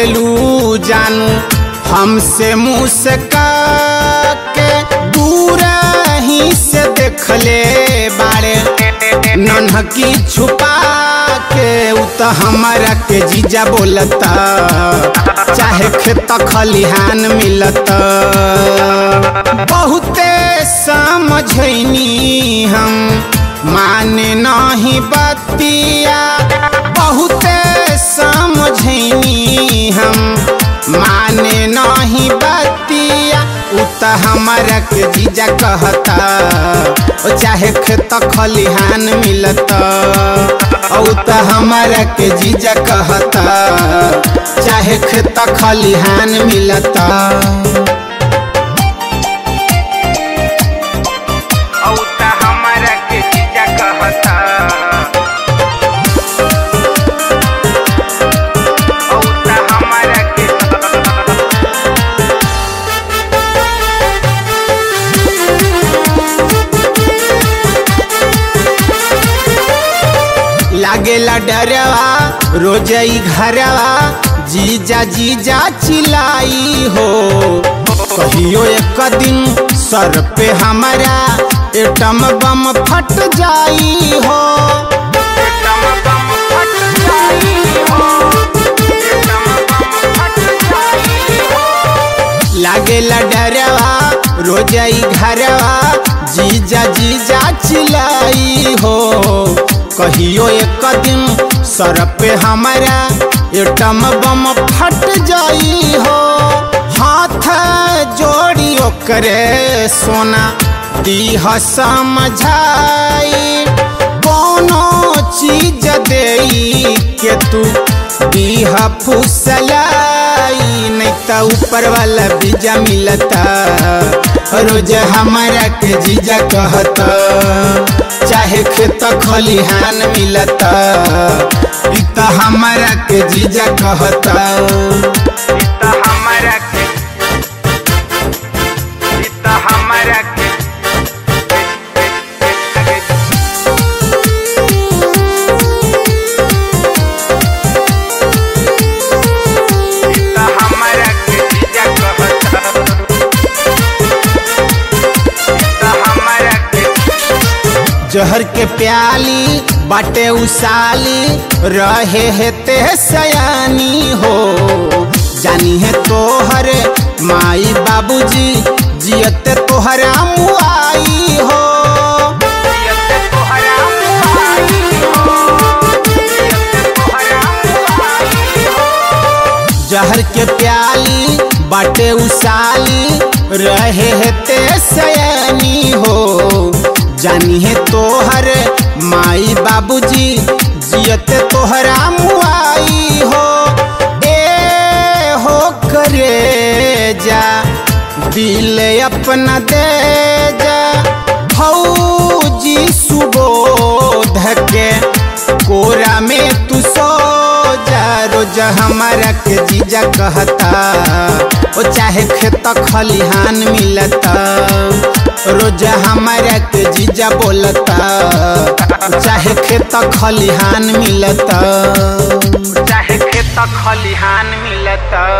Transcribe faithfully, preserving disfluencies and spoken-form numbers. चललू जानू हमसे मुस्का के दूरा ही से देख ले बारे नन्हकी छुपा के उत हमरा के जीजा बोलता चाहे खेत खलिहान मिलता। बहुते समझनी हम माने नहीं बतिया बहुते समझनी हम माने नहीं बतिया उत हमरा के जीजा कहता चाहे खेत खलिहान मिलता। उत हमरा के जीजा कहता चाहे खेत खलिहान मिलता। लागेला डरवा रोज ई घरवा जीजा जीजा चिल्लाई हो कहियो एक दिन सर पे हमारा एटम बम फट जाई हो एटम बम फट जाई हो एटम बम फट जाई हो। लागेला डरवा रोज ई घरवा जीजा जीजा चिल्लाई हो कहियो एक दिन सर पे हमारा एटम बम फट जाई हो। हाथ जोड़ी ओकरे सोना दीह समझाई कोनो चीज देई के तू दीह फुसलाई नहीं तो ऊपर वाला बीजा मिलता। रोज हमारा के जीजा कहता चाहे खेत खलिहान मिलता। इता हमारा के जीजा कहता इता हमारा के इता हमारा के जहर के प्याली बाटे उसाली रहे है ते सयानी हो जानी है तोहर माई बाबूजी जियते तोहरा मुआई हो जियते तोहरा मुआई हो जियते तोहरा मुआई हो। जहर के प्याली बाटे उसाली रहे है ते सयानी हो जानी है तोहर माई बाबूजी जियते तोहरा मुआई हो। ए हो करे जा दिल अपना दे जा भौजी सुबोध के कोरा में तू सो जा। रोज हमारा के जीजा कहता ओ चाहे खेत खलिहान मिलता। रोज हमारा के जीजा बोलता चाहे खेत खलिहान मिलता चाहे खेत खलिहान मिलता।